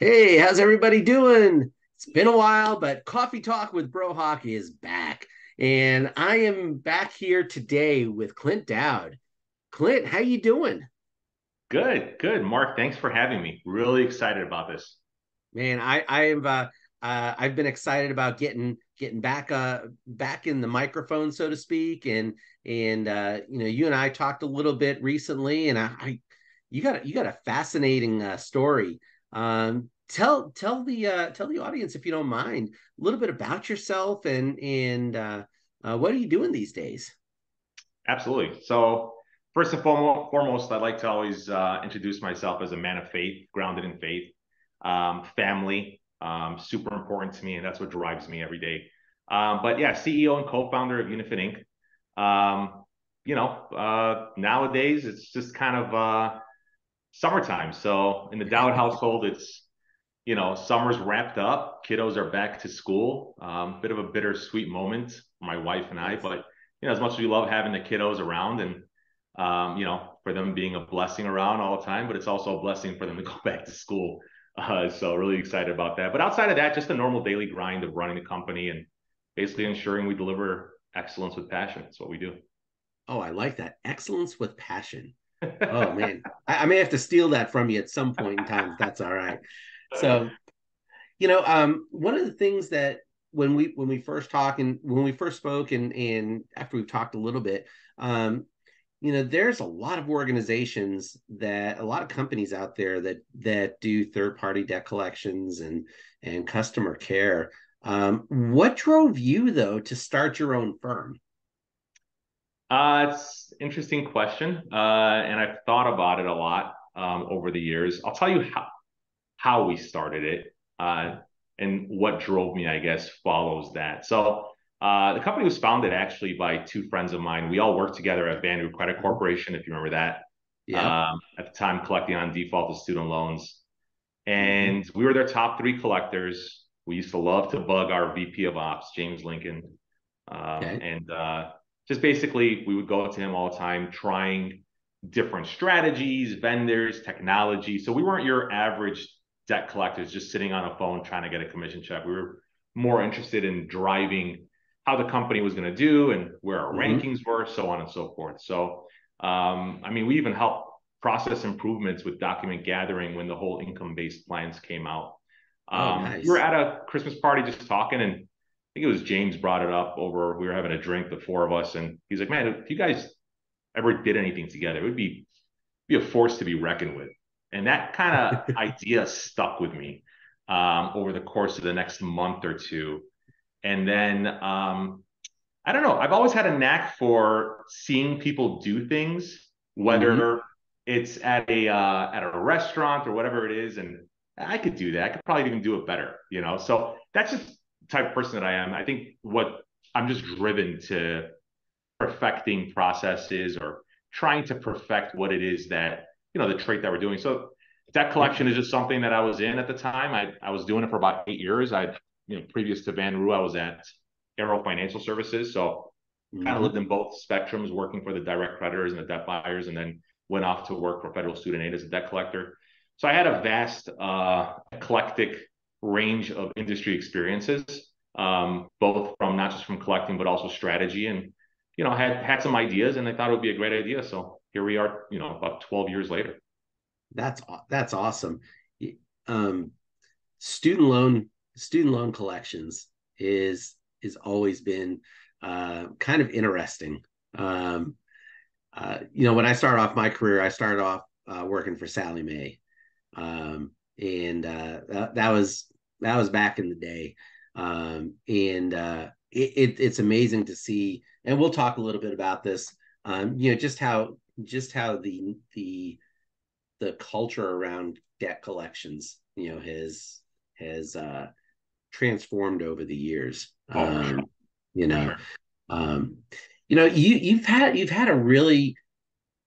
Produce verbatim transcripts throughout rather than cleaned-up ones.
Hey, how's everybody doing? It's been a while, but Coffee Talk with Brohawk is back. And I am back here today with Clint Daoud. Clint, how you doing? Good, good. Mark, thanks for having me. Really excited about this. Man, I, I've uh, uh, I've been excited about getting getting back uh back in the microphone, so to speak. And and uh, you know, you and I talked a little bit recently, and I, I you got you got a fascinating uh, story. Um, tell, tell the, uh, tell the audience, if you don't mind, a little bit about yourself and, and, uh, uh what are you doing these days? Absolutely. So first and foremost, I'd like to always, uh, introduce myself as a man of faith, grounded in faith, um, family, um, super important to me. And that's what drives me every day. Um, but yeah, C E O and co-founder of Unifin Incorporated. Um, you know, uh, nowadays it's just kind of, uh, summertime. So in the Daoud household, it's, you know, summer's wrapped up. Kiddos are back to school. Um, bit of a bittersweet moment for my wife and I, but, you know, as much as we love having the kiddos around and, um, you know, for them being a blessing around all the time, but it's also a blessing for them to go back to school. Uh, so really excited about that. But outside of that, just the normal daily grind of running the company and basically ensuring we deliver excellence with passion. That's what we do. Oh, I like that. Excellence with passion. Oh man, I, I may have to steal that from you at some point in time. If that's all right. So, you know, um, one of the things that when we when we first talk and when we first spoke and and after we've talked a little bit, um, you know, there's a lot of organizations that a lot of companies out there that that do third party debt collections and and customer care. Um, what drove you though to start your own firm? Uh, it's an interesting question. Uh, and I've thought about it a lot, um, over the years. I'll tell you how, how we started it, uh, and what drove me, I guess, follows that. So, uh, the company was founded actually by two friends of mine. We all worked together at Bandu Credit Corporation, if you remember that, yeah. um, at the time collecting on defaulted student loans, and mm-hmm. we were their top three collectors. We used to love to bug our V P of ops, James Lincoln. Um, okay. and, uh, Just basically, we would go to him all the time, trying different strategies, vendors, technology. So we weren't your average debt collectors just sitting on a phone trying to get a commission check. We were more interested in driving how the company was going to do and where our mm-hmm. rankings were, so on and so forth. So, um, I mean, we even helped process improvements with document gathering when the whole income-based plans came out. Um, oh, nice. We were at a Christmas party just talking, and I think it was James brought it up over, we were having a drink, the four of us. And he's like, man, if you guys ever did anything together, it would be, be a force to be reckoned with. And that kind of idea stuck with me um, over the course of the next month or two. And then, um, I don't know, I've always had a knack for seeing people do things, whether mm-hmm. it's at a, uh, at a restaurant or whatever it is. And I could do that. I could probably even do it better, you know? So that's just type of person that I am. I think what I'm just driven to perfecting processes or trying to perfect what it is that, you know, the trait that we're doing. So debt collection is just something that I was in at the time. I, I was doing it for about eight years. I, you know, previous to Bandu, I was at Aero Financial Services. So mm-hmm. kind of lived in both spectrums, working for the direct creditors and the debt buyers, and then went off to work for Federal Student Aid as a debt collector. So I had a vast, uh, eclectic range of industry experiences, um, both from not just from collecting, but also strategy. And, you know, I had, had some ideas and I thought it would be a great idea. So here we are, you know, about twelve years later. That's, that's awesome. Um, student loan, student loan collections is, is always been, uh, kind of interesting. Um, uh, you know, when I started off my career, I started off, uh, working for Sally Mae. Um, and, uh, that, that was, that was back in the day. Um, and, uh, it, it, it's amazing to see, and we'll talk a little bit about this, um, you know, just how, just how the, the, the culture around debt collections, you know, has, has, uh, transformed over the years. Oh, um, sure. you know, sure. um, you know, you, you've had, you've had a really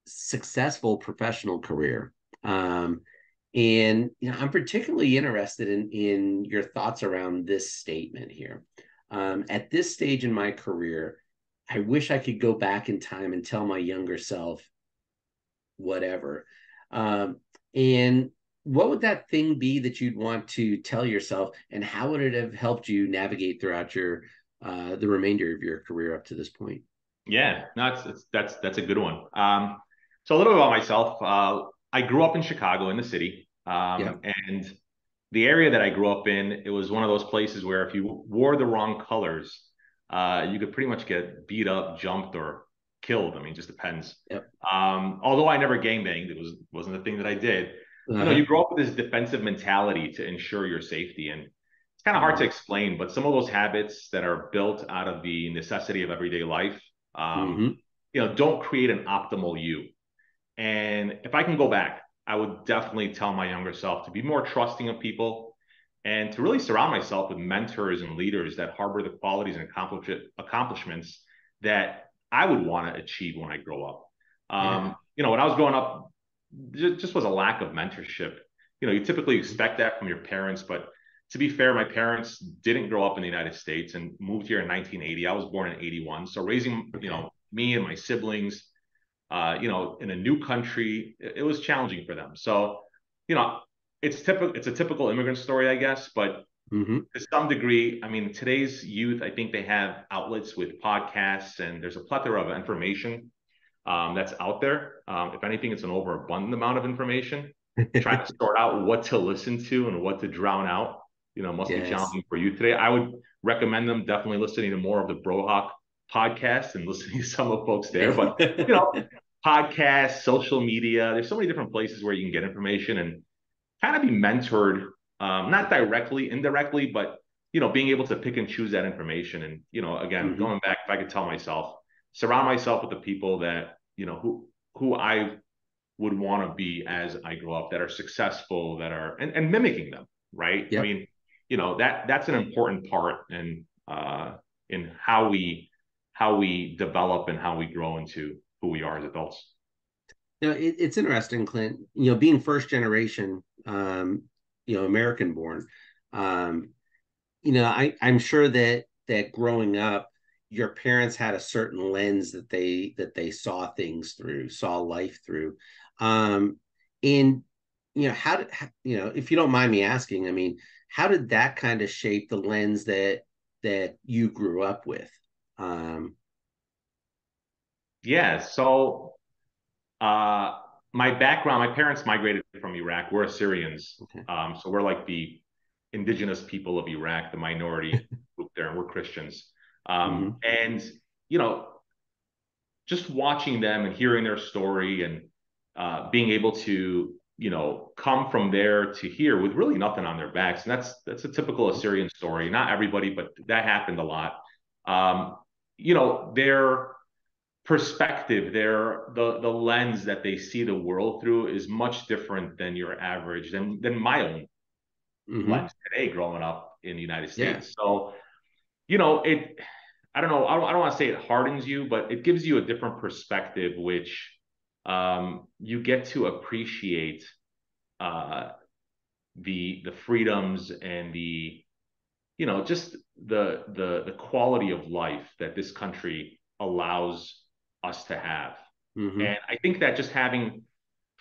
successful professional career. Um, And you know, I'm particularly interested in, in your thoughts around this statement here. Um, at this stage in my career, I wish I could go back in time and tell my younger self whatever. Um, and what would that thing be that you'd want to tell yourself, and how would it have helped you navigate throughout your uh, the remainder of your career up to this point? Yeah, no, it's, it's, that's that's a good one. Um, so a little bit about myself. Uh, I grew up in Chicago, in the city, um, yeah. and the area that I grew up in, it was one of those places where if you wore the wrong colors, uh, you could pretty much get beat up, jumped, or killed. I mean, just depends. Yep. Um, although I never gangbanged, it was wasn't the thing that I did. Uh-huh. You know, you grow up with this defensive mentality to ensure your safety, and it's kind of hard to explain. But some of those habits that are built out of the necessity of everyday life, um, mm-hmm. you know, don't create an optimal you. And if I can go back, I would definitely tell my younger self to be more trusting of people and to really surround myself with mentors and leaders that harbor the qualities and accomplishments that I would want to achieve when I grow up. Um, yeah. You know, when I was growing up, there just was a lack of mentorship. You know, you typically expect that from your parents, but to be fair, my parents didn't grow up in the United States and moved here in nineteen eighty. I was born in eighty-one. So raising, you know, me and my siblings, Uh, you know, in a new country, it, it was challenging for them. So, you know, it's typical. It's a typical immigrant story, I guess. But mm-hmm. to some degree, I mean, today's youth, I think they have outlets with podcasts, and there's a plethora of information um, that's out there. Um, if anything, it's an overabundant amount of information. Trying to sort out what to listen to and what to drown out, you know, must yes. be challenging for you today. I would recommend them definitely listening to more of the Brohawk podcast and listening to some of folks there, but you know, podcasts, social media, there's so many different places where you can get information and kind of be mentored, um, not directly, indirectly, but, you know, being able to pick and choose that information. And, you know, again, mm-hmm. going back, if I could tell myself, surround myself with the people that, you know, who, who I would want to be as I grow up, that are successful, that are, and, and mimicking them. Right. Yep. I mean, you know, that, that's an important part in, uh, in how we, how we develop and how we grow into who we are as adults. Now, it, it's interesting, Clint, you know, being first generation, um, you know, American born, um, you know, I, I'm sure that that growing up, your parents had a certain lens that they that they saw things through, saw life through. Um, and, you know, how did, how, you know, if you don't mind me asking, I mean, how did that kind of shape the lens that that you grew up with? Um, yeah, so uh, my background, my parents migrated from Iraq. We're Assyrians. Okay. Um, so we're like the indigenous people of Iraq, the minority group there, and we're Christians. Um, mm-hmm. And, you know, just watching them and hearing their story and uh, being able to, you know, come from there to here with really nothing on their backs. And that's, that's a typical Assyrian story. Not everybody, but that happened a lot. Um, you know, their perspective, their the the lens that they see the world through is much different than your average, than than my own mm-hmm. lens today growing up in the United States. Yeah. So, you know, it, I don't know, I don't, I don't want to say it hardens you, but it gives you a different perspective, which um, you get to appreciate uh, the the freedoms and the, you know, just the, the, the quality of life that this country allows us to have. Mm-hmm. And I think that just having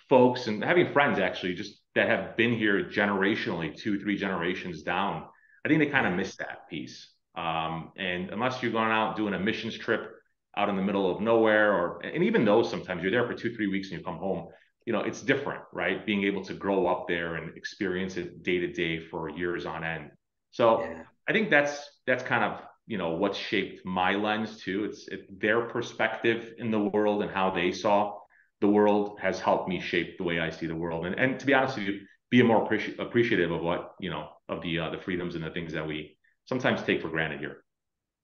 folks and having friends actually just that have been here generationally, two, three generations down, I think they kind of miss that piece. Um, and unless you're going out doing a missions trip out in the middle of nowhere, or, and even though sometimes you're there for two, three weeks and you come home, you know, it's different, right? Being able to grow up there and experience it day to day for years on end. So yeah. I think that's that's kind of, you know, what shaped my lens too. It's it, their perspective in the world and how they saw the world has helped me shape the way I see the world. And and to be honest with you, be more appreci- appreciative of what, you know, of the uh, the freedoms and the things that we sometimes take for granted here.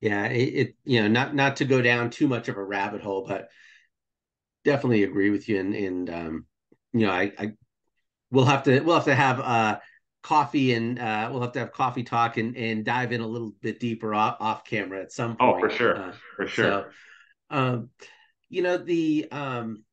Yeah, it, it you know, not not to go down too much of a rabbit hole, but definitely agree with you. And and um, you know, I, I we'll have to we'll have to have. Uh, coffee and uh we'll have to have coffee talk and and dive in a little bit deeper off, off camera at some point. Oh, for sure. Uh, for sure. So, um you know the um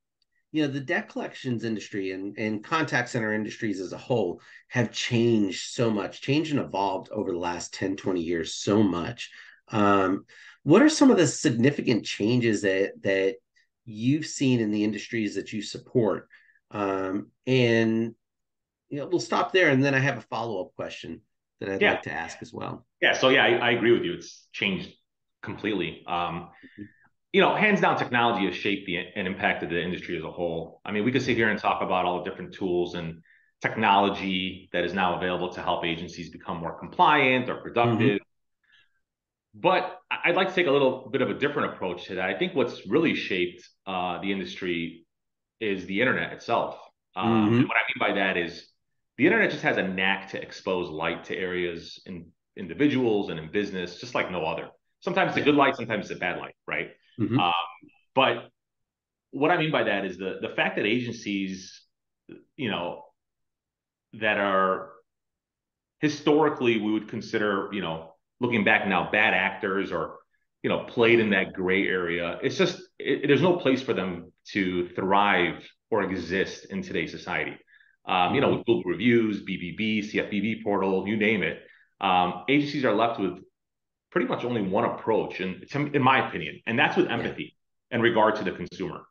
you know the debt collections industry and and contact center industries as a whole have changed so much, changed and evolved over the last ten, twenty years so much. Um what are some of the significant changes that that you've seen in the industries that you support? Um and you know, we'll stop there, and then I have a follow-up question that I'd yeah. like to ask as well. Yeah, so yeah, I, I agree with you. It's changed completely. Um, you know, hands down, technology has shaped the, and impacted the industry as a whole. I mean, we could sit here and talk about all the different tools and technology that is now available to help agencies become more compliant or productive. Mm-hmm. But I'd like to take a little bit of a different approach to that. I think what's really shaped uh, the industry is the internet itself. Um, mm-hmm. And what I mean by that is the internet just has a knack to expose light to areas in individuals and in business, just like no other. Sometimes it's a good light, sometimes it's a bad light, right? Mm-hmm. Um, but what I mean by that is the, the fact that agencies, you know, that are historically we would consider, you know, looking back now, bad actors or, you know, played in that gray area. It's just, it, there's no place for them to thrive or exist in today's society. Um, mm-hmm. You know, with Google reviews, B B B, C F P B portal, you name it. Um, agencies are left with pretty much only one approach, and in my opinion, and that's with empathy yeah. and regard to the consumer.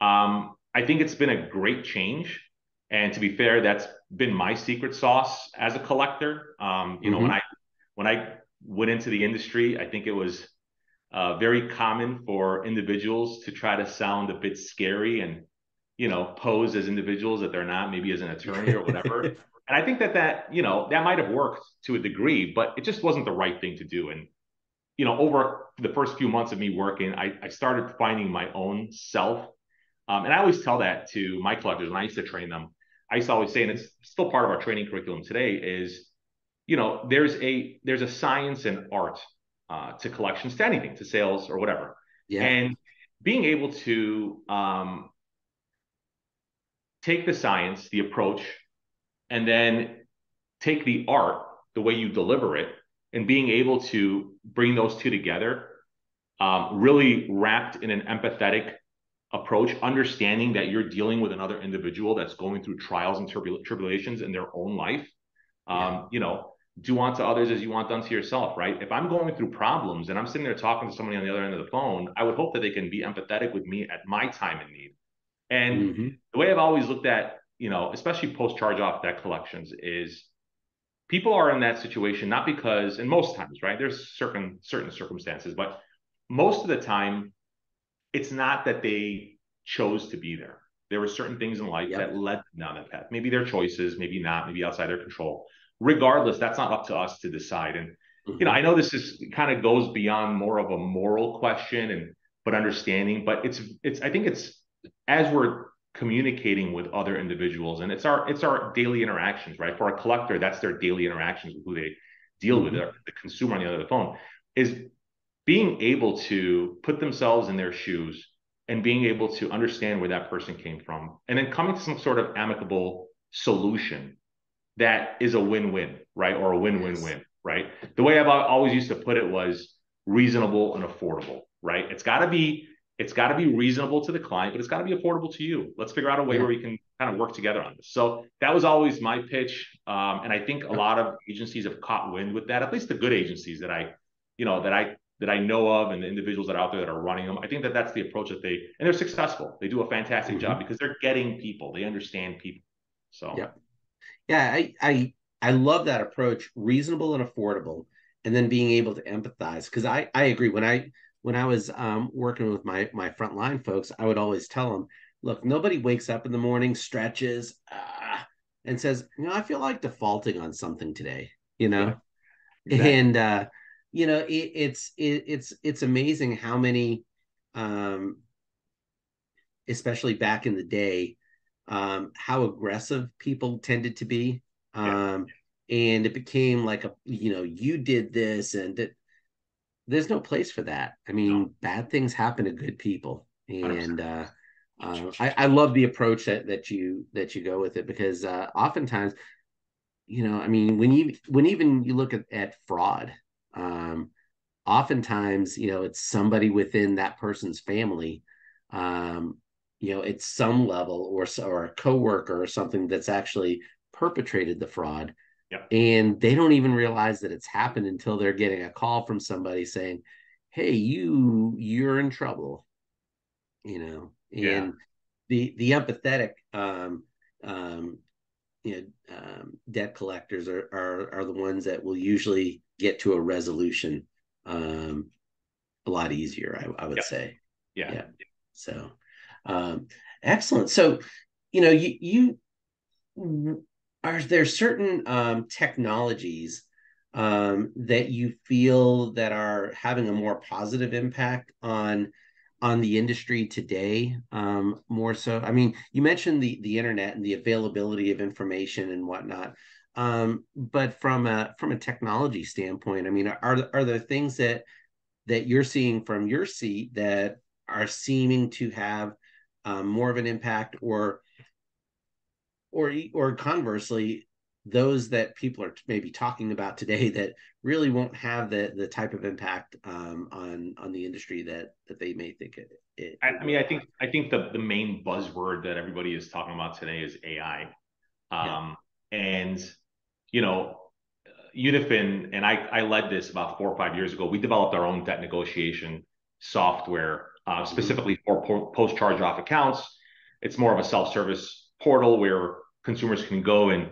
Um, I think it's been a great change. And to be fair, that's been my secret sauce as a collector. Um, you mm-hmm. know, when I when I went into the industry, I think it was uh, very common for individuals to try to sound a bit scary and, you know, pose as individuals that they're not, maybe as an attorney or whatever. And I think that that, you know, that might have worked to a degree, but it just wasn't the right thing to do. And, you know, over the first few months of me working, I, I started finding my own self. Um, and I always tell that to my collectors when I used to train them. I used to always say, and it's still part of our training curriculum today, is, you know, there's a there's a science and art uh, to collections, to anything, to sales or whatever. Yeah. And being able to um, take the science, the approach, and then take the art, the way you deliver it, and being able to bring those two together, um, really wrapped in an empathetic approach, understanding that you're dealing with another individual that's going through trials and tribula- tribulations in their own life. Um, yeah. You know, do unto others as you want done to yourself, right? If I'm going through problems and I'm sitting there talking to somebody on the other end of the phone, I would hope that they can be empathetic with me at my time in need. And mm-hmm. the way I've always looked at, you know, especially post charge-off debt collections is people are in that situation, not because, and most times, right? There's certain, certain circumstances, but most of the time, it's not that they chose to be there. There were certain things in life yep. that led them down that path. Maybe their choices, maybe not, maybe outside their control. Regardless, that's not up to us to decide. And, mm-hmm. you know, I know this is kind of goes beyond more of a moral question and, but understanding, but it's, it's, I think it's, as we're communicating with other individuals and it's our, it's our daily interactions, right? For a collector, that's their daily interactions with who they deal mm-hmm. with, their, the consumer on the other end of the phone is, being able to put themselves in their shoes and being able to understand where that person came from and then coming to some sort of amicable solution that is a win-win, right? Or a win-win-win, yes. right? The way I've always used to put it was reasonable and affordable, right? It's gotta be, it's gotta be reasonable to the client, but it's gotta be affordable to you. Let's figure out a way yeah. where we can kind of work together on this. So that was always my pitch. Um, and I think a lot of agencies have caught wind with that, at least the good agencies that I, you know, that I, that I know of and the individuals that are out there that are running them. I think that that's the approach that they, and they're successful. They do a fantastic mm-hmm. job because they're getting people, they understand people. So, yeah, yeah I, I, I love that approach, reasonable and affordable, and then being able to empathize. Cause I, I agree when I, when I was um, working with my, my frontline folks, I would always tell them, look, nobody wakes up in the morning, stretches uh, and says, you know, I feel like defaulting on something today, you know? Yeah, exactly. And, uh, you know, it, it's it, it's it's amazing how many, um, especially back in the day, um, how aggressive people tended to be, um, yeah. and it became like a you know you did this and it, there's no place for that. I mean, no. bad things happen to good people, and uh, uh, I, I love the approach that that you that you go with it because uh, oftentimes, you know, I mean, when you when even you look at, at fraud. Um, oftentimes, you know, it's somebody within that person's family, um, you know, it's some level or, or a coworker or something that's actually perpetrated the fraud. Yep. And they don't even realize that it's happened until they're getting a call from somebody saying, hey, you, you're in trouble, you know, and yeah. the, the empathetic, um, um, you know, um, debt collectors are, are are the ones that will usually get to a resolution um, a lot easier, I, I would yeah. say. Yeah. yeah. So um, excellent. So, you know, you, you are there certain um, technologies um, that you feel that are having a more positive impact on on the industry today, um, more so? I mean, you mentioned the the internet and the availability of information and whatnot, um, but from a from a technology standpoint, I mean, are are there things that that you're seeing from your seat that are seeming to have um, more of an impact, or or or conversely, those that people are maybe talking about today that really won't have the the type of impact um, on on the industry that that they may think it. it I, I mean, I think I think the the main buzzword that everybody is talking about today is A I, um, yeah. and you know, Unifin and I I led this about four or five years ago. We developed our own debt negotiation software uh, specifically mm-hmm. for post charge off accounts. It's more of a self service portal where consumers can go and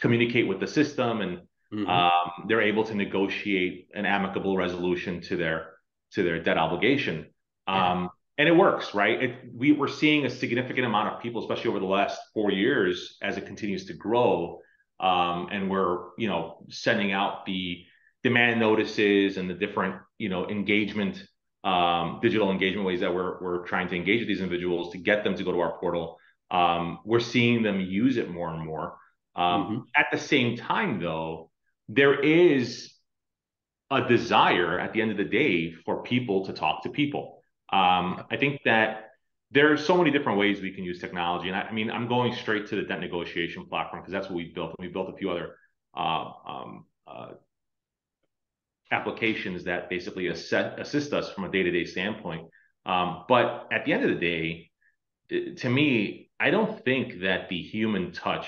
communicate with the system, and mm-hmm. um, they're able to negotiate an amicable resolution to their to their debt obligation. Yeah. Um, and it works, right? It, we, we're seeing a significant amount of people, especially over the last four years, as it continues to grow. Um, and we're, you know, sending out the demand notices and the different, you know, engagement, um, digital engagement ways that we're we're trying to engage with these individuals to get them to go to our portal. Um, we're seeing them use it more and more. Um, mm-hmm. At the same time, though, there is a desire at the end of the day for people to talk to people. Um, I think that there are so many different ways we can use technology. And I, I mean, I'm going straight to the debt negotiation platform because that's what we've built. And we've built a few other uh, um, uh, applications that basically assess, assist us from a day-to-day standpoint. Um, but at the end of the day, to me, I don't think that the human touch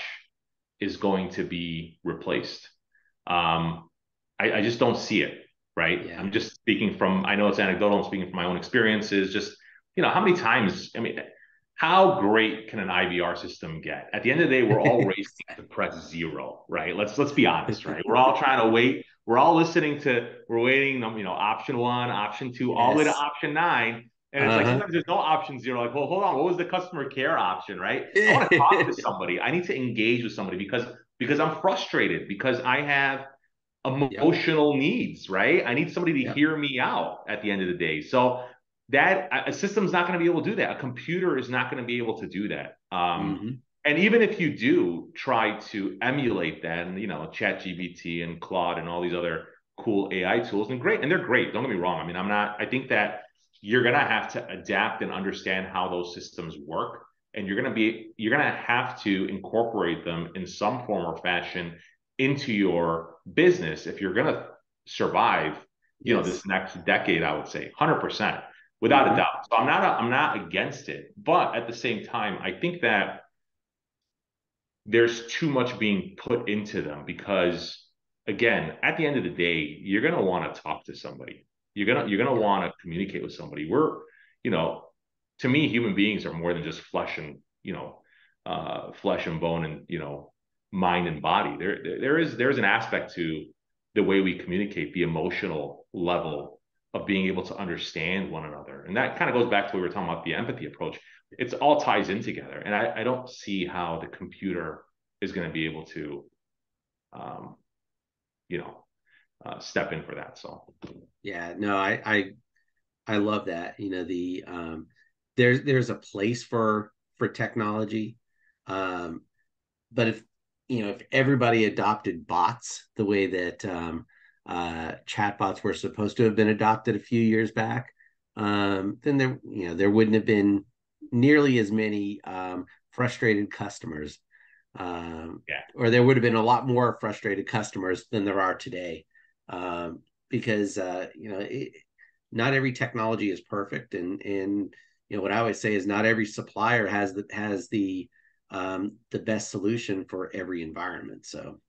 is going to be replaced. Um, I, I just don't see it, right? Yeah. I'm just speaking from, I know it's anecdotal, I'm speaking from my own experiences, just, you know, how many times, I mean, how great can an I V R system get? At the end of the day, we're all racing to press zero, right? Let's let's be honest, right? We're all trying to wait. We're all listening to, we're waiting, you know, option one, option two, yes. all the way to option nine. And it's uh-huh. like, sometimes there's no option zero. Like, well, hold on. What was the customer care option, right? I want to talk to somebody. I need to engage with somebody because, because I'm frustrated, because I have emotional yep. needs, right? I need somebody to yep. hear me out at the end of the day. So that a system's not going to be able to do that. A computer is not going to be able to do that. Um, mm-hmm. And even if you do try to emulate that, and, you know, ChatGBT and Claude and all these other cool A I tools, and great, and they're great. Don't get me wrong. I mean, I'm not, I think that you're going to have to adapt and understand how those systems work. And you're going to be, you're going to have to incorporate them in some form or fashion into your business if you're going to survive, you yes. know, this next decade, I would say one hundred percent without mm-hmm. a doubt. So I'm not, a, I'm not against it, but at the same time, I think that there's too much being put into them because, again, at the end of the day, you're going to want to talk to somebody. You're gonna you're gonna want to communicate with somebody. We're, you know, to me, human beings are more than just flesh and, you know, uh, flesh and bone and, you know, mind and body. There there is there is an aspect to the way we communicate, the emotional level of being able to understand one another, and that kind of goes back to what we were talking about, the empathy approach. It's all ties in together, and I, I don't see how the computer is going to be able to, um, you know. Uh, step in for that. So yeah, no, I, I I love that. You know, the um there's there's a place for for technology. Um but if you know if everybody adopted bots the way that um uh chatbots were supposed to have been adopted a few years back, um then there you know there wouldn't have been nearly as many um frustrated customers. Um yeah. Or there would have been a lot more frustrated customers than there are today. Um, because, uh, you know, it, not every technology is perfect. And, and, you know, what I always say is not every supplier has the, has the, um, the best solution for every environment. So,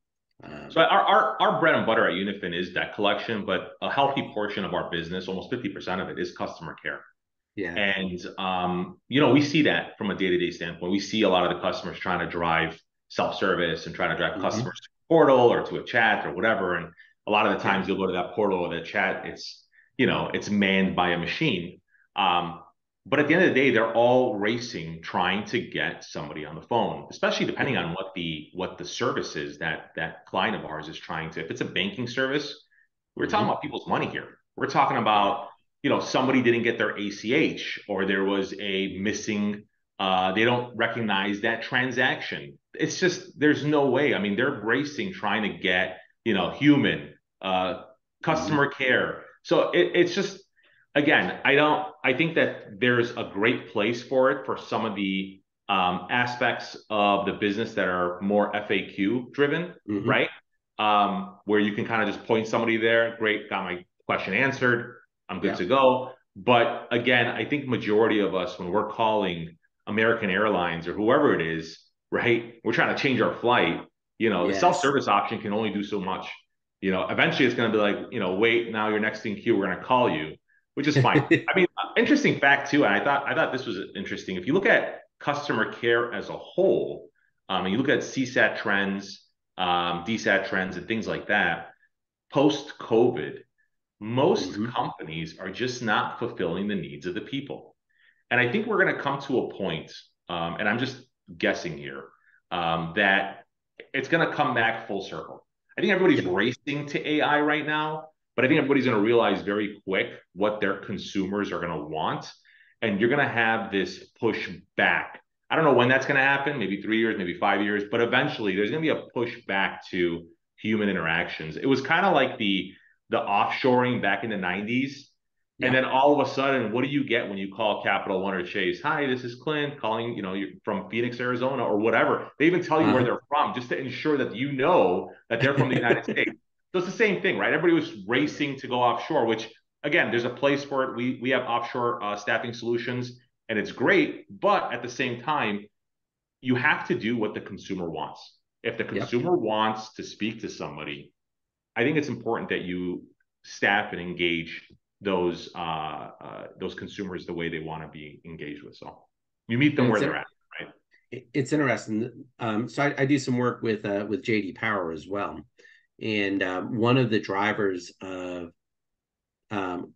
um, so our, our, our bread and butter at Unifin is debt collection, but a healthy portion of our business, almost fifty percent of it, is customer care. Yeah. And, um, you know, we see that from a day-to-day standpoint. We see a lot of the customers trying to drive self-service and trying to drive mm-hmm. customers to a portal or to a chat or whatever. And a lot of the times you'll go to that portal or the chat, it's, you know, it's manned by a machine. Um, but at the end of the day, they're all racing, trying to get somebody on the phone, especially depending on what the, what the service is that that client of ours is trying to, if it's a banking service, we're mm-hmm. talking about people's money here. We're talking about, you know, somebody didn't get their A C H, or there was a missing, uh, they don't recognize that transaction. It's just, there's no way. I mean, they're racing, trying to get, you know, human, uh, customer mm-hmm. care. So it, it's just, again, I don't, I think that there's a great place for it for some of the um, aspects of the business that are more F A Q driven, mm-hmm. right? Um, where you can kind of just point somebody there. Great, got my question answered. I'm good yeah. to go. But again, I think majority of us, when we're calling American Airlines or whoever it is, right? We're trying to change our flight. You know, yes. the self-service option can only do so much. You know, eventually it's going to be like, you know, wait, now you're next in queue. We're going to call you. Which is fine. I mean, interesting fact too, and I thought I thought this was interesting. If you look at customer care as a whole, um, and you look at C SAT trends, um, D SAT trends, and things like that, post-COVID, most mm-hmm. companies are just not fulfilling the needs of the people. And I think we're going to come to a point, um, and I'm just guessing here, um, that it's going to come back full circle. I think everybody's yeah. racing to A I right now. But I think everybody's going to realize very quick what their consumers are going to want. And you're going to have this push back. I don't know when that's going to happen, maybe three years, maybe five years. But eventually, there's going to be a push back to human interactions. It was kind of like the, the offshoring back in the nineties. Yeah. And then all of a sudden, what do you get when you call Capital One or Chase? Hi, this is Clint calling, you know, you're from Phoenix, Arizona or whatever. They even tell you uh-huh. where they're from just to ensure that you know that they're from the United States. So it's the same thing, right? Everybody was racing to go offshore, which again, there's a place for it. We we have offshore uh, staffing solutions, and it's great. But at the same time, you have to do what the consumer wants. If the consumer yep. wants to speak to somebody, I think it's important that you staff and engage those uh, uh, those consumers the way they want to be engaged with. So you meet them where they're at, right? It's interesting. Um, so I, I do some work with uh, with J D Power as well. And uh, one of the drivers of, um,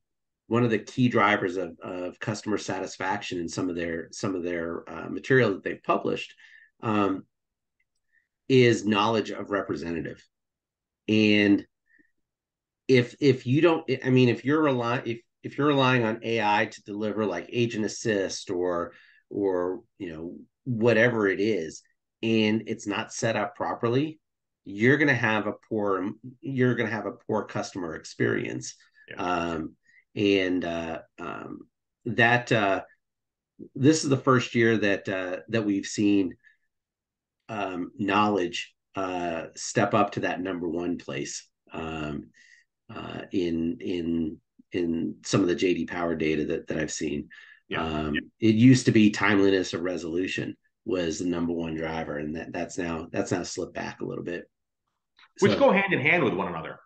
one of the key drivers of, of customer satisfaction in some of their some of their uh, material that they've published um, is knowledge of representative. And if if you don't, I mean, if you're relying if if you're relying on A I to deliver like agent assist or or you know whatever it is, and it's not set up properly, you're going to have a poor, you're going to have a poor customer experience. Yeah. Um, and uh, um, that, uh, this is the first year that, uh, that we've seen um, knowledge uh, step up to that number one place um, uh, in, in, in some of the J D Power data that, that I've seen. Yeah. Um, yeah. It used to be timeliness of resolution was the number one driver. And that, that's now, that's now slipped back a little bit. Which so, go hand in hand with one another.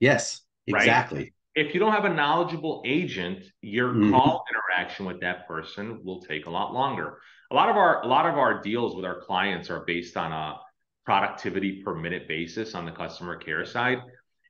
Yes, exactly. Right? If you don't have a knowledgeable agent, your mm-hmm. call interaction with that person will take a lot longer. A lot of our, a lot of our deals with our clients are based on a productivity per minute basis on the customer care side.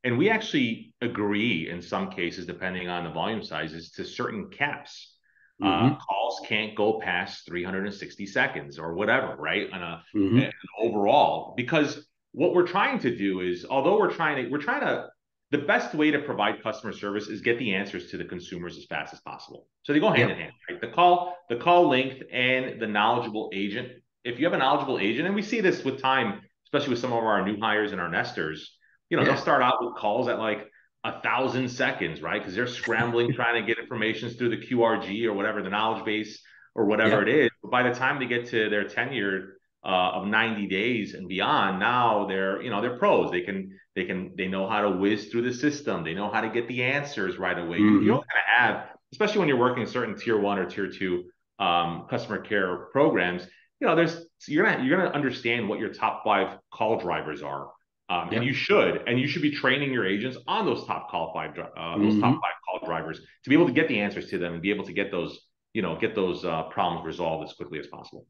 And we actually agree in some cases, depending on the volume sizes, to certain caps. Uh, mm-hmm. Calls can't go past three hundred sixty seconds or whatever, right? On a mm-hmm. an overall, because what we're trying to do is, although we're trying to, we're trying to, the best way to provide customer service is get the answers to the consumers as fast as possible. So they go hand yeah. in hand, right? The call, the call length, and the knowledgeable agent. If you have a knowledgeable agent, and we see this with time, especially with some of our new hires and our nesters, you know, yeah. they'll start out with calls at like a thousand seconds, right? Because they're scrambling, trying to get information through the Q R G or whatever, the knowledge base or whatever yeah. it is. But by the time they get to their tenure uh, of ninety days and beyond, now they're, you know, they're pros. They can, they can, they know how to whiz through the system. They know how to get the answers right away. Mm-hmm. You don't kind of have, especially when you're working in certain tier one or tier two um, customer care programs, you know, there's, you're gonna, you're gonna understand what your top five call drivers are. Um, yep. And you should, and you should be training your agents on those top call five, uh, mm-hmm. those top five call drivers to be able to get the answers to them and be able to get those, you know, get those uh, problems resolved as quickly as possible.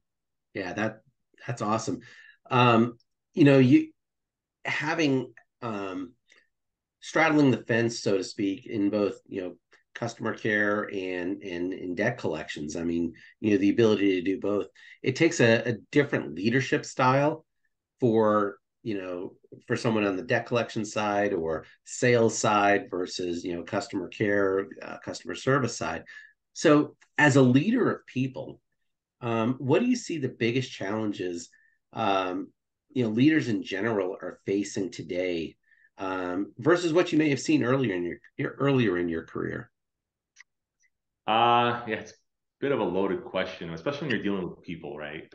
Yeah, that that's awesome. um, you know, you having um, straddling the fence, so to speak, in both, you know, customer care and and in debt collections. I mean, you know, the ability to do both. It takes a, a different leadership style for, you know, for someone on the debt collection side or sales side versus, you know, customer care, uh, customer service side. So as a leader of people, um, what do you see the biggest challenges, um, you know, leaders in general are facing today um, versus what you may have seen earlier in your, your earlier in your career? Uh, yeah, it's a bit of a loaded question, especially when you're dealing with people, right?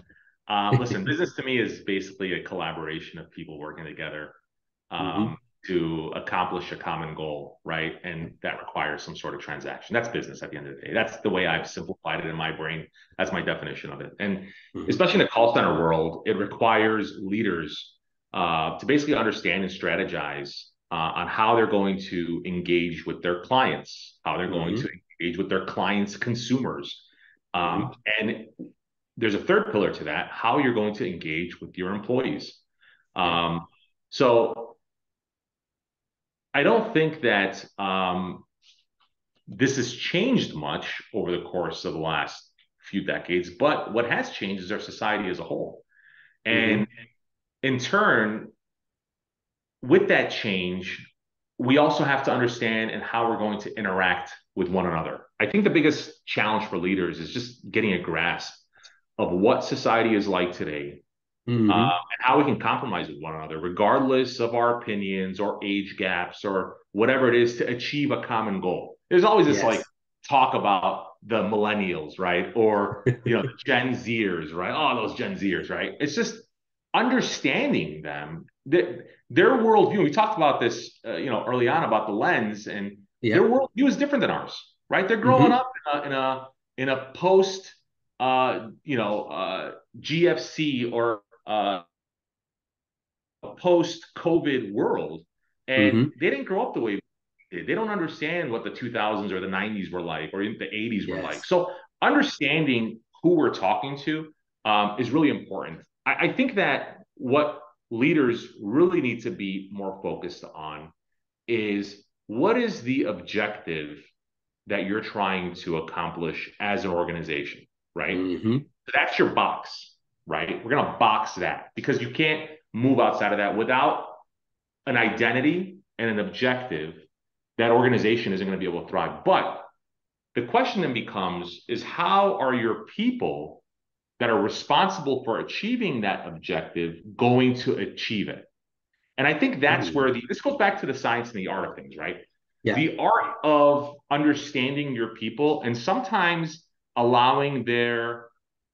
Uh, listen, business to me is basically a collaboration of people working together um, mm-hmm. to accomplish a common goal, right? And that requires some sort of transaction. That's business at the end of the day. That's the way I've simplified it in my brain. That's my definition of it. And mm-hmm. especially in the call center world, it requires leaders uh, to basically understand and strategize uh, on how they're going to engage with their clients, how they're going mm-hmm. to engage with their clients' consumers. Um, mm-hmm. And there's a third pillar to that, how you're going to engage with your employees. Um, so I don't think that um, this has changed much over the course of the last few decades, but what has changed is our society as a whole. And mm-hmm. in turn, with that change, we also have to understand and how we're going to interact with one another. I think the biggest challenge for leaders is just getting a grasp of what society is like today, mm-hmm. uh, and how we can compromise with one another, regardless of our opinions or age gaps or whatever it is to achieve a common goal. There's always this yes. like talk about the millennials, right? Or, you know, the Gen Zers, right? Oh, those Gen Zers, right? It's just understanding them, that their worldview. We talked about this, uh, you know, early on about the lens, and yeah. their worldview is different than ours, right? They're growing mm-hmm. up in a, in a, in a post- Uh, you know, uh, G F C or uh, a post-COVID world, and mm-hmm. they didn't grow up the way they did. They don't understand what the two thousands or the nineties were like, or even the eighties yes. were like. So understanding who we're talking to um, is really important. I, I think that what leaders really need to be more focused on is what is the objective that you're trying to accomplish as an organization. Right? Mm-hmm. So that's your box, right? We're going to box that because you can't move outside of that without an identity and an objective. That organization isn't going to be able to thrive. But the question then becomes is how are your people that are responsible for achieving that objective going to achieve it? And I think that's mm-hmm. where the, this goes back to the science and the art of things, right? Yeah. The art of understanding your people and sometimes allowing their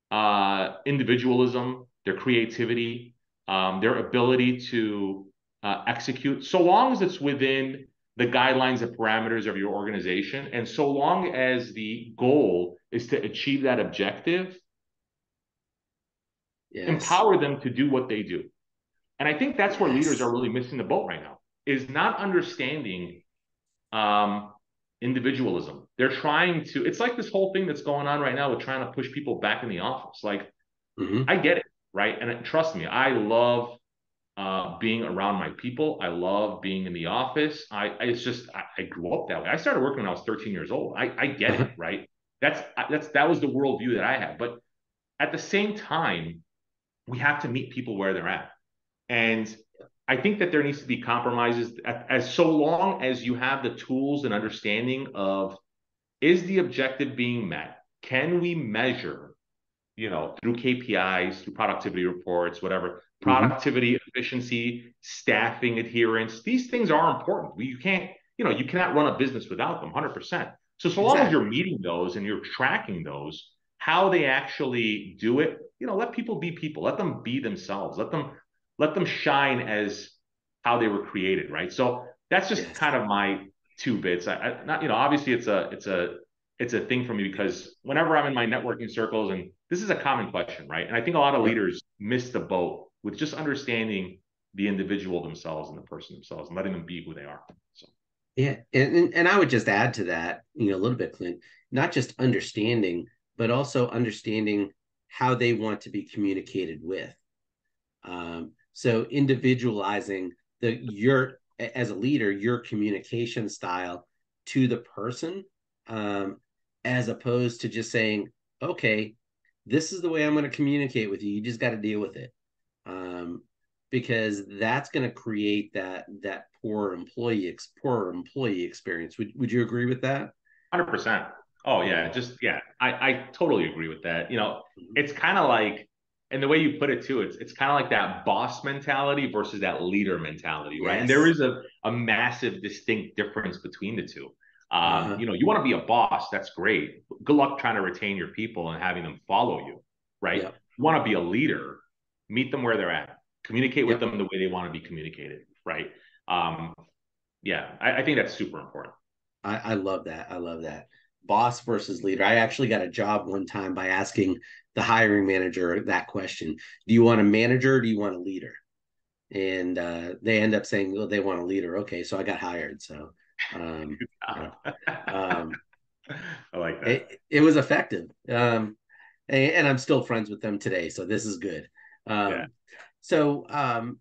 uh, individualism, their creativity, um, their ability to uh, execute, so long as it's within the guidelines and parameters of your organization. And so long as the goal is to achieve that objective, yes. empower them to do what they do. And I think that's where yes. leaders are really missing the boat right now, is not understanding um, individualism. They're trying to, it's like this whole thing that's going on right now with trying to push people back in the office. Like, mm-hmm. I get it, right? And it, trust me, I love uh, being around my people. I love being in the office. I, I it's just, I, I grew up that way. I started working when I was thirteen years old. I, I get it, right? That's, that's, that was the worldview that I had. But at the same time, we have to meet people where they're at. And I think that there needs to be compromises as so long as you have the tools and understanding of, is the objective being met? Can we measure, you know, through K P Is, through productivity reports, whatever, productivity, mm-hmm. efficiency, staffing, adherence? These things are important. You can't, you know, you cannot run a business without them one hundred percent. So, so long exactly. as you're meeting those and you're tracking those, how they actually do it, you know, let people be people, let them be themselves, let them Let them shine as how they were created, right? So that's just yes. kind of my two bits. I, I not, you know, obviously it's a it's a it's a thing for me because whenever I'm in my networking circles, and this is a common question, right? And I think a lot of leaders miss the boat with just understanding the individual themselves and the person themselves and letting them be who they are. So yeah, and and, and I would just add to that, you know, a little bit, Clint, not just understanding, but also understanding how they want to be communicated with. Um, so individualizing the your as a leader, your communication style to the person, um, as opposed to just saying, okay, this is the way I'm going to communicate with you. You just got to deal with it. Um, because that's going to create that, that poor employee, ex poor employee experience. Would, would you agree with that? one hundred percent. Oh yeah. Just, yeah, I, I totally agree with that. You know, it's kind of like, and the way you put it too, it's, it's kind of like that boss mentality versus that leader mentality, right? Yes. And there is a, a massive distinct difference between the two. Um, uh-huh. You know, you want to be a boss. That's great. Good luck trying to retain your people and having them follow you, right? Yep. You want to be a leader, meet them where they're at, communicate with yep. them the way they want to be communicated, right? Um, yeah, I, I think that's super important. I, I love that. I love that. Boss versus leader. I actually got a job one time by asking the hiring manager that question. Do you want a manager or do you want a leader? And uh, they end up saying, well, they want a leader. Okay, so I got hired, so. Um, uh, um, I like that. It, it was effective. Um, and, and I'm still friends with them today. So this is good. Um, yeah. So, um,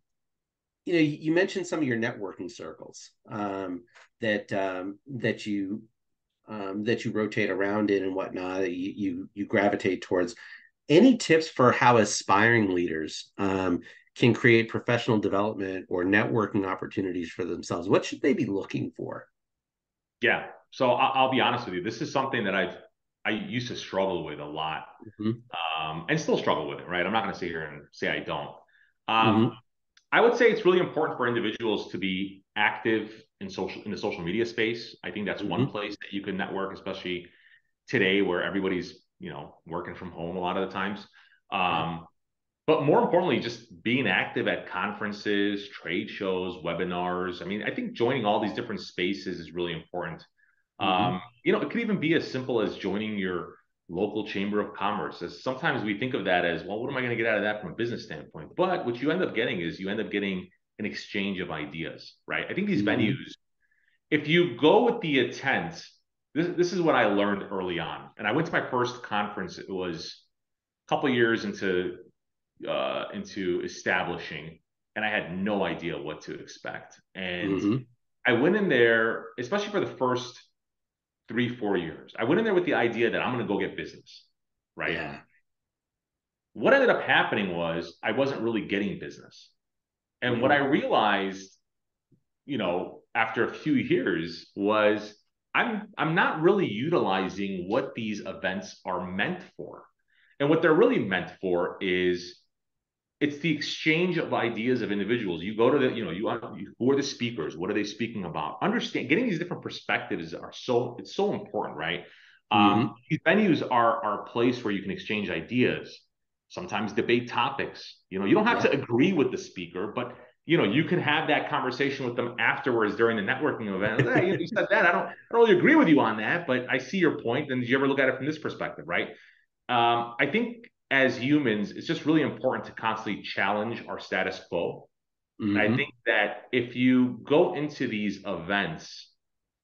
you know, you, you mentioned some of your networking circles, um, that, um, that you, um, that you rotate around in and whatnot, that you, you, you gravitate towards. Any tips for how aspiring leaders, um, can create professional development or networking opportunities for themselves? What should they be looking for? Yeah. So I'll, I'll be honest with you. This is something that I've, I used to struggle with a lot, mm-hmm. um, and still struggle with it, right? I'm not going to sit here and say I don't. Um, mm-hmm. I would say it's really important for individuals to be active in social, in the social media space. I think that's mm-hmm. one place that you can network, especially today where everybody's, you know, working from home a lot of the times. Um, mm-hmm. But more importantly, just being active at conferences, trade shows, webinars. I mean, I think joining all these different spaces is really important. Mm-hmm. Um, you know, it could even be as simple as joining your local chamber of commerce. As sometimes we think of that as, well, what am I going to get out of that from a business standpoint? But what you end up getting is you end up getting an exchange of ideas, right? I think these mm-hmm. venues, if you go with the intent, this, this is what I learned early on. And I went to my first conference. It was a couple of years into... Uh, into establishing, and I had no idea what to expect. And mm-hmm. I went in there, especially for the first three, four years, I went in there with the idea that I'm going to go get business, right? Yeah. What ended up happening was I wasn't really getting business. And mm-hmm. what I realized, you know, after a few years was I'm, I'm not really utilizing what these events are meant for. And what they're really meant for is it's the exchange of ideas of individuals. You go to the, you know, you, who are the speakers? What are they speaking about? Understand, getting these different perspectives are so, it's so important, right? Mm-hmm. Um, these venues are, are a place where you can exchange ideas, sometimes debate topics. You know, you don't have yeah. to agree with the speaker, but, you know, you can have that conversation with them afterwards during the networking event. Hey, you know, you said that, I don't, I don't really agree with you on that, but I see your point. And did you ever look at it from this perspective, right? Um, I think as humans, it's just really important to constantly challenge our status quo. Mm-hmm. I think that if you go into these events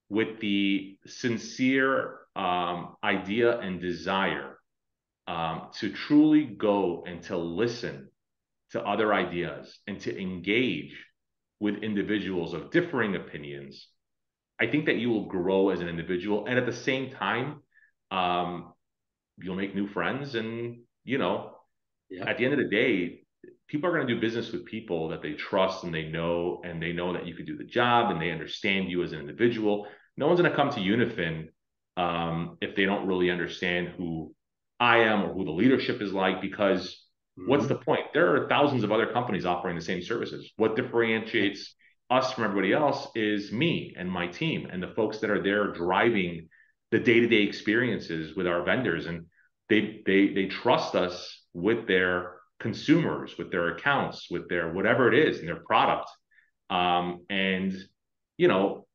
with the sincere um, idea and desire um, to truly go and to listen to other ideas and to engage with individuals of differing opinions, I think that you will grow as an individual. And at the same time, um, you'll make new friends. And, you know, yeah. at the end of the day, people are going to do business with people that they trust and they know, and they know that you could do the job and they understand you as an individual. No one's going to come to Unifin um, if they don't really understand who I am or who the leadership is like, because mm-hmm. what's the point? There are thousands of other companies offering the same services. What differentiates us from everybody else is me and my team and the folks that are there driving the day-to-day experiences with our vendors, and they they they trust us with their consumers, with their accounts, with their whatever it is, and their product. Um, and you know,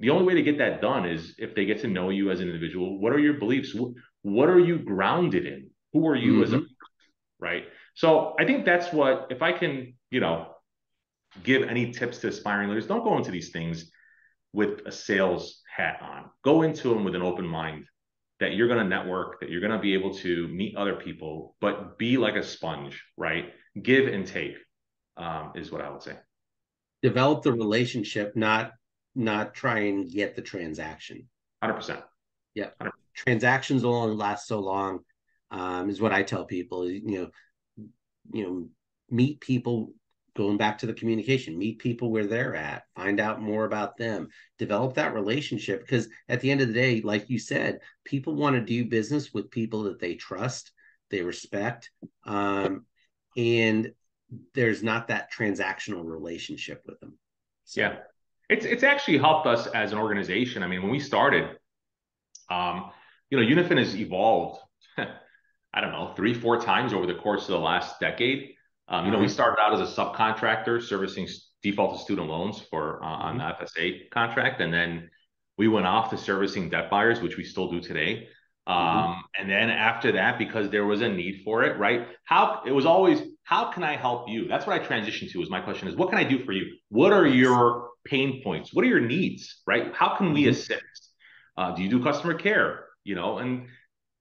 the only way to get that done is if they get to know you as an individual. What are your beliefs? What are you grounded in? Who are you mm-hmm. as a right? So I think that's what, if I can, you know, give any tips to aspiring leaders, don't go into these things with a sales hat on. Go into them with an open mind that you're going to network, that you're going to be able to meet other people, but be like a sponge, right? Give and take. um, is what I would say. Develop the relationship, not not try and get the transaction. one hundred percent. Yeah. one hundred percent. Transactions will only last so long, um, is what I tell people. You know, you know, meet people, going back to the communication, meet people where they're at, find out more about them, develop that relationship. Because at the end of the day, like you said, people want to do business with people that they trust, they respect, um, and there's not that transactional relationship with them. So. Yeah. It's, it's actually helped us as an organization. I mean, when we started, um, you know, Unifin has evolved, I don't know, three, four times over the course of the last decade. Um, you know, mm-hmm. we started out as a subcontractor servicing default student loans for uh, mm-hmm. on the F S A contract. And then we went off to servicing debt buyers, which we still do today. Um, mm-hmm. And then after that, because there was a need for it, right? How it was always, how can I help you? That's what I transitioned to, is my question is, what can I do for you? What are your pain points? What are your needs, right? How can we mm-hmm. assist? Uh, do you do customer care? You know, and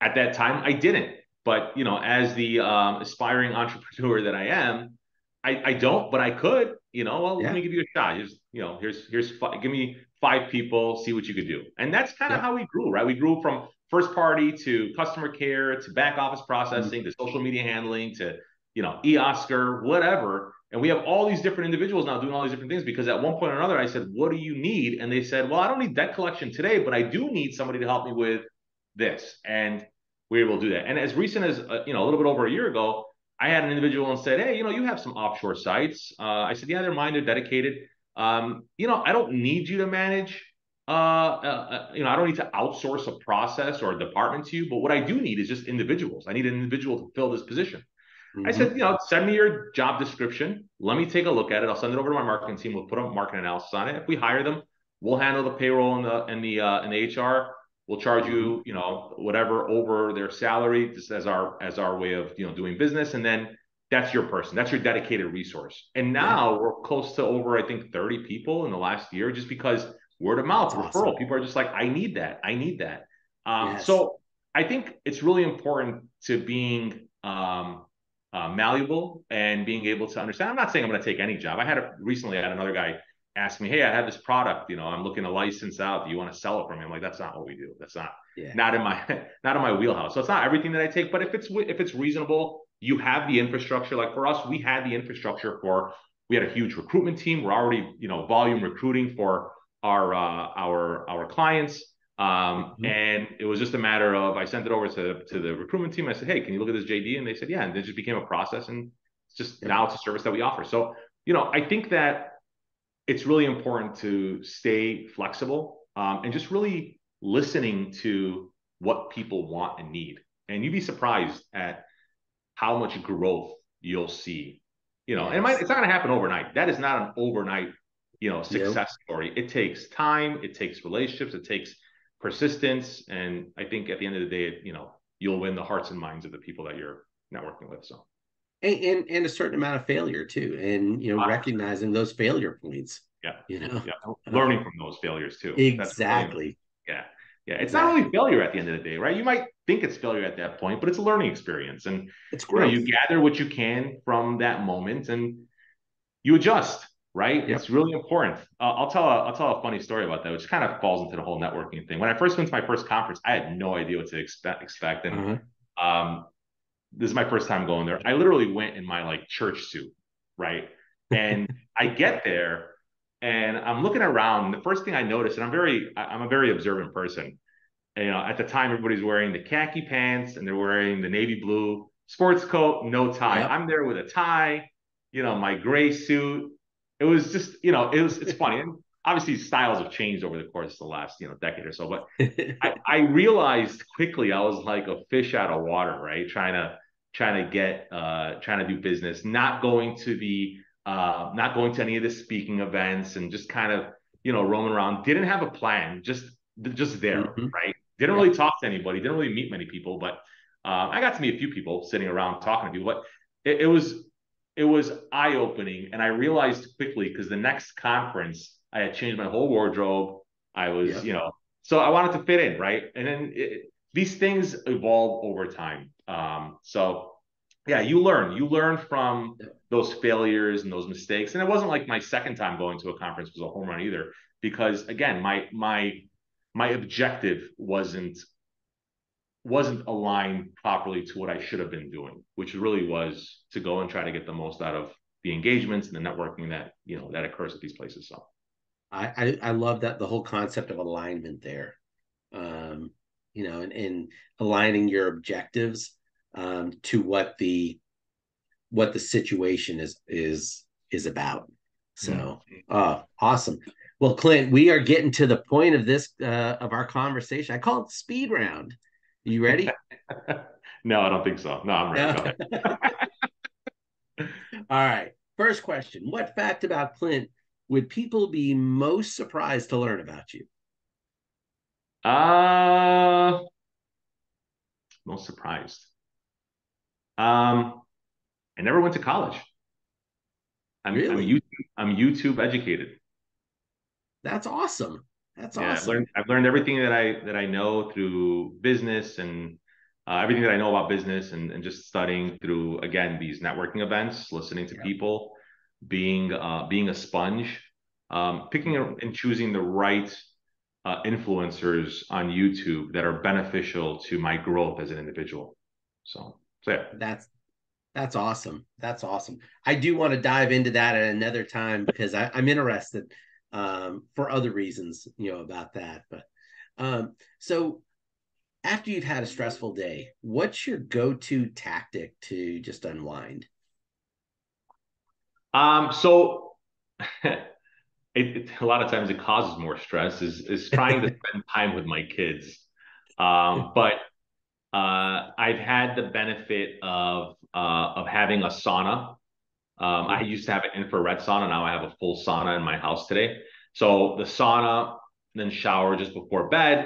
at that time I didn't. But, you know, as the um, aspiring entrepreneur that I am, I, I don't, but I could, you know, well, yeah. let me give you a shot. Here's, you know, here's, here's, five, give me five people, see what you could do. And that's kind of yeah. how we grew, right? We grew from first party to customer care, to back office processing, mm-hmm. to social media handling, to, you know, e-Oscar, whatever. And we have all these different individuals now doing all these different things, because at one point or another, I said, what do you need? And they said, well, I don't need debt collection today, but I do need somebody to help me with this. And we will do that. And as recent as, uh, you know, a little bit over a year ago, I had an individual and said, hey, you know, you have some offshore sites. Uh, I said, yeah, they're mine. They're dedicated. Um, you know, I don't need you to manage. Uh, uh, you know, I don't need to outsource a process or a department to you. But what I do need is just individuals. I need an individual to fill this position. Mm-hmm. I said, you know, send me your job description. Let me take a look at it. I'll send it over to my marketing team. We'll put a market analysis on it. If we hire them, we'll handle the payroll and the and the uh, and the H R. We'll charge you, you know, whatever over their salary, just as our as our way of, you know, doing business. And then that's your person. That's your dedicated resource. And now yeah. we're close to over, I think, thirty people in the last year, just because word of mouth, that's referral. Awesome. People are just like, I need that. I need that. Um, yes. So I think it's really important to being um, uh, malleable and being able to understand. I'm not saying I'm going to take any job. I had a, recently I had another guy ask me, hey, I have this product, you know, I'm looking to license out. Do you want to sell it for me? I'm like, that's not what we do. That's not, yeah. not in my, not in my wheelhouse. So it's not everything that I take, but if it's, if it's reasonable, you have the infrastructure. Like for us, we had the infrastructure for, we had a huge recruitment team. We're already, you know, volume recruiting for our, uh, our, our clients. Um, mm-hmm. And it was just a matter of, I sent it over to, to the recruitment team. I said, hey, can you look at this J D? And they said, yeah. And it just became a process. And it's just yeah. now it's a service that we offer. So, you know, I think that it's really important to stay flexible um, and just really listening to what people want and need. And you'd be surprised at how much growth you'll see, you know, yes. and it might, it's not gonna happen overnight. That is not an overnight, you know, success yep. story. It takes time, it takes relationships, it takes persistence. And I think at the end of the day, you know, you'll win the hearts and minds of the people that you're networking with, so. And, and and a certain amount of failure too, and you know wow. recognizing those failure points. Yeah, you know, yeah. learning from those failures too. Exactly. Yeah, yeah. It's exactly. not only failure at the end of the day, right? You might think it's failure at that point, but it's a learning experience, and it's great. You know, you gather what you can from that moment, and you adjust. Right? Yep. It's really important. Uh, I'll tell a I'll tell a funny story about that, which kind of falls into the whole networking thing. When I first went to my first conference, I had no idea what to expect. Expect and. Mm-hmm. Um, This is my first time going there. I literally went in my like church suit, right? And I get there and I'm looking around. And the first thing I notice, and I'm very, I'm a very observant person. And, you know, at the time, everybody's wearing the khaki pants and they're wearing the navy blue sports coat, no tie. Yep. I'm there with a tie, you know, my gray suit. It was just, you know, it was, it's funny. And obviously styles have changed over the course of the last, you know, decade or so, but I, I realized quickly I was like a fish out of water, right? Trying to, trying to get, uh, trying to do business, not going to the, uh, not going to any of the speaking events and just kind of, you know, roaming around, didn't have a plan, just, just there, mm-hmm. right? Didn't yeah. really talk to anybody, didn't really meet many people, but um, I got to meet a few people sitting around talking to people, but it, it was, it was eye-opening. And I realized quickly, because the next conference, I had changed my whole wardrobe. I was, yep. you know, so I wanted to fit in, right? And then it, these things evolve over time. Um, so yeah, you learn, you learn from those failures and those mistakes. And it wasn't like my second time going to a conference was a home run either, because again, my my my objective wasn't wasn't aligned properly to what I should have been doing, which really was to go and try to get the most out of the engagements and the networking that, you know, that occurs at these places. So I I, I love that, the whole concept of alignment there, um, you know, and, and aligning your objectives um, to what the what the situation is is is about. So uh awesome. Well, Clint, we are getting to the point of this uh of our conversation. I call it the speed round. Are you ready? No, I don't think so. No, I'm ready. No. Go ahead. All right. First question. What fact about Clint would people be most surprised to learn about you? Uh most surprised. Um I never went to college. I'm, really? I'm, YouTube, I'm YouTube educated. That's awesome. That's yeah, awesome. I've learned, I've learned everything that I that I know through business and uh, everything that I know about business and, and just studying through, again, these networking events, listening to yeah. people, being uh, being a sponge, um, picking and choosing the right uh, influencers on YouTube that are beneficial to my growth as an individual. So, so yeah. That's That's awesome. That's awesome. I do want to dive into that at another time because I, I'm interested um, for other reasons, you know, about that. But um, so after you've had a stressful day, what's your go-to tactic to just unwind? Um, so it, it, a lot of times it causes more stress is, is trying to spend time with my kids. Um, but uh, I've had the benefit of Uh, of having a sauna. Um, I used to have an infrared sauna. Now I have a full sauna in my house today. So the sauna, then shower just before bed.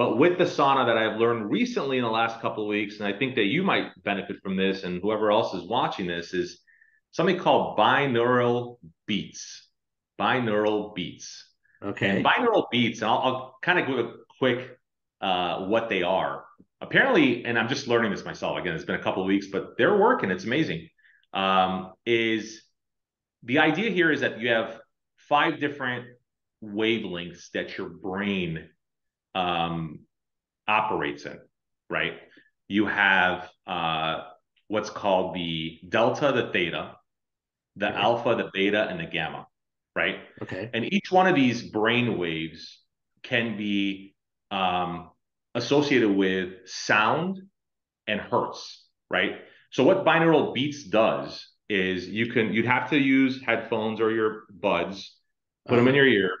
But with the sauna that I've learned recently in the last couple of weeks, and I think that you might benefit from this and whoever else is watching this, is something called binaural beats. Binaural beats. Okay. And binaural beats, and I'll, I'll kind of give a quick uh, what they are. Apparently, and I'm just learning this myself, again, it's been a couple of weeks, but they're working, it's amazing, um, is the idea here is that you have five different wavelengths that your brain um, operates in, right? You have uh, what's called the delta, the theta, the okay. alpha, the beta, and the gamma, right? Okay. And each one of these brain waves can be um, associated with sound and hertz, right? So what binaural beats does is you can, you'd have to use headphones or your buds, put uh-huh. them in your ear,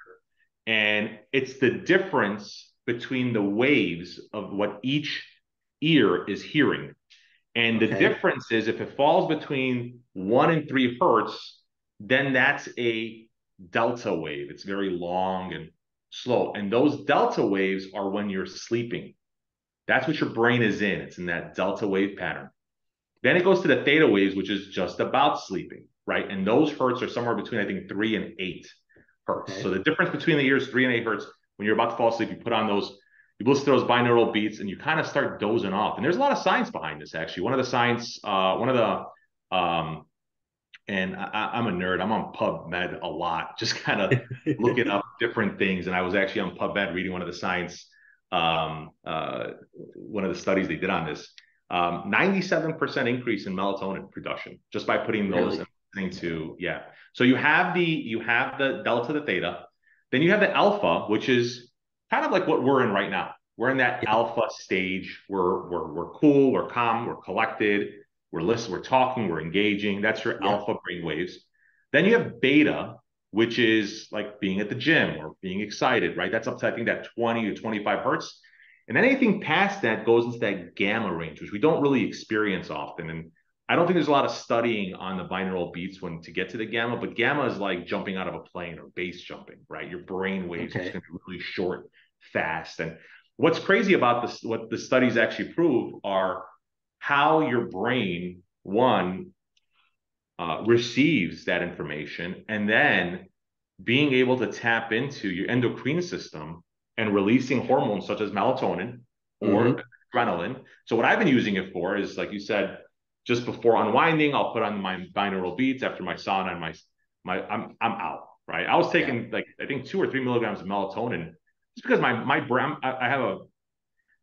and it's the difference between the waves of what each ear is hearing. And the okay. difference is if it falls between one and three hertz, then that's a delta wave. It's very long and slow. And those delta waves are when you're sleeping. That's what your brain is in. It's in that delta wave pattern. Then it goes to the theta waves, which is just about sleeping, right? And those hertz are somewhere between, I think, three and eight hertz. Okay. So the difference between the ears, three and eight hertz, when you're about to fall asleep, you put on those, you listen to those binaural beats and you kind of start dozing off. And there's a lot of science behind this, actually. One of the science, uh, one of the, um, and I, I'm a nerd. I'm on PubMed a lot, just kind of looking up different things. And I was actually on PubMed reading one of the science, um, uh, one of the studies they did on this. Um, ninety-seven percent increase in melatonin production just by putting those really? into yeah. So you have the you have the delta, the theta, then you have the alpha, which is kind of like what we're in right now. We're in that yeah. alpha stage. We're we're we're cool. We're calm. We're collected. We're listening, we're talking, we're engaging. That's your yeah. alpha brain waves. Then you have beta, which is like being at the gym or being excited, right? That's up to, I think, that twenty to twenty-five hertz. And then anything past that goes into that gamma range, which we don't really experience often. And I don't think there's a lot of studying on the binaural beats when to get to the gamma, but gamma is like jumping out of a plane or base jumping, right? Your brain waves okay. are just gonna be really short, fast. And what's crazy about this, what the studies actually prove are how your brain, one, uh, receives that information, and then being able to tap into your endocrine system and releasing hormones such as melatonin or mm-hmm. adrenaline. So what I've been using it for is, like you said, just before unwinding, I'll put on my binaural beats after my sauna and my, my I'm, I'm out, right? I was taking yeah. like, I think two or three milligrams of melatonin just because my, my brain, I have a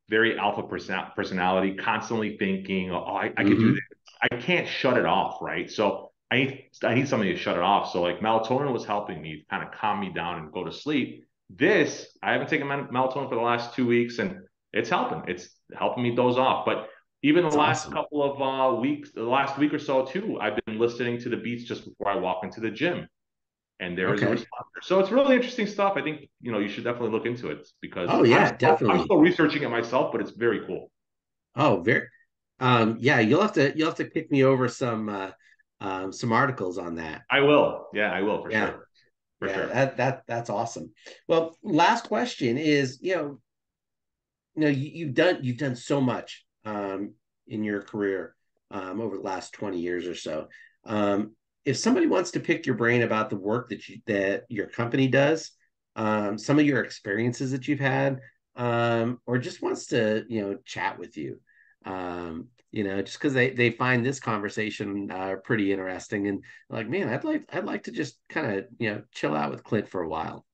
very alpha personality, constantly thinking, oh, I, I mm-hmm. could do this. I can't shut it off, right? So I need, I need something to shut it off. So like melatonin was helping me kind of calm me down and go to sleep. This, I haven't taken melatonin for the last two weeks and it's helping. It's helping me doze off. But even the That's last awesome. couple of uh, weeks, the last week or so too, I've been listening to the beats just before I walk into the gym. And there okay. is a response. So it's really interesting stuff. I think, you know, you should definitely look into it because oh, yeah, I'm, definitely. I'm still researching it myself, but it's very cool. Oh, very. Um, yeah, you'll have to, you'll have to pick me over some, uh, um, some articles on that. I will. Yeah, I will for yeah. sure. For yeah, sure. that, that, that's awesome. Well, last question is, you know, you know, you, you've done, you've done so much, um, in your career, um, over the last twenty years or so. Um, If somebody wants to pick your brain about the work that you, that your company does, um, some of your experiences that you've had, um, or just wants to, you know, chat with you, um, you know, just because they, they find this conversation uh, pretty interesting and like, man, I'd like I'd like to just kind of, you know, chill out with Clint for a while.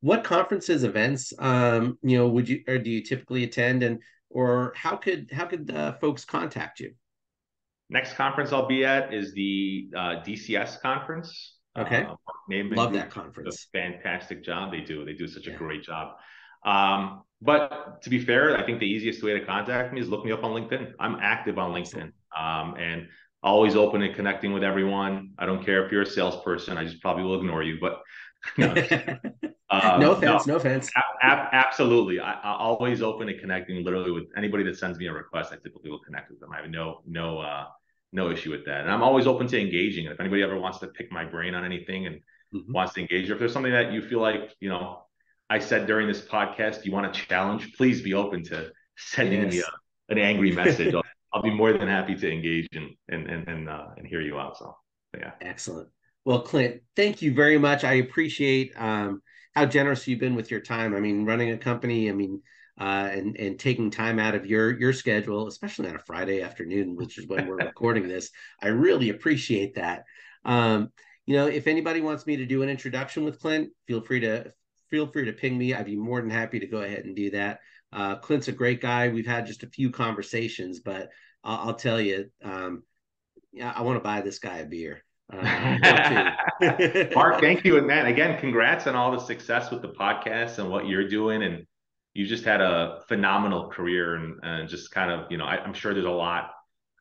What conferences, events, um, you know, would you or do you typically attend, and or how could how could uh, folks contact you? Next conference I'll be at is the uh, D C S conference. Okay, uh, love that conference. A fantastic job they do. They do such yeah. a great job. Um, but to be fair, I think the easiest way to contact me is look me up on LinkedIn. I'm active on LinkedIn, um, and always open and connecting with everyone. I don't care if you're a salesperson. I just probably will ignore you. But no, um, no offense, no, no offense. A- a- absolutely, I, I always open and connecting. Literally with anybody that sends me a request, I typically will connect with them. I have no no. Uh, No issue with that. And I'm always open to engaging. If anybody ever wants to pick my brain on anything and mm-hmm. wants to engage, or if there's something that you feel like, you know, I said during this podcast, you want a challenge, please be open to sending yes. me a, an angry message. I'll, I'll be more than happy to engage and and and and, uh, and hear you out. So, yeah. Excellent. Well, Clint, thank you very much. I appreciate um, how generous you've been with your time. I mean, running a company, I mean, Uh, and and taking time out of your your schedule, especially on a Friday afternoon, which is when we're recording this, I really appreciate that. Um, you know, if anybody wants me to do an introduction with Clint, feel free to feel free to ping me. I'd be more than happy to go ahead and do that. Uh, Clint's a great guy. We've had just a few conversations, but I'll, I'll tell you, um, I, I want to buy this guy a beer. Uh, Mark, thank you, and man, again, congrats on all the success with the podcast and what you're doing and. You just had a phenomenal career and, and just kind of, you know, I, I'm sure there's a lot.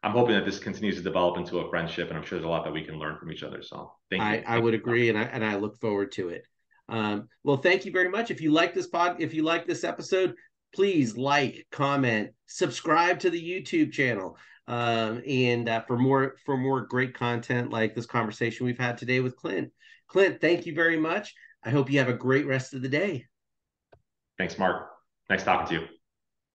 I'm hoping that this continues to develop into a friendship, and I'm sure there's a lot that we can learn from each other. So thank you. I, I would agree. And I, and I look forward to it. Um, well, thank you very much. If you like this pod, if you like this episode, please like, comment, subscribe to the YouTube channel. Um, and uh, for more, for more great content like this conversation we've had today with Clint. Clint, thank you very much. I hope you have a great rest of the day. Thanks, Mark. Nice talking to you.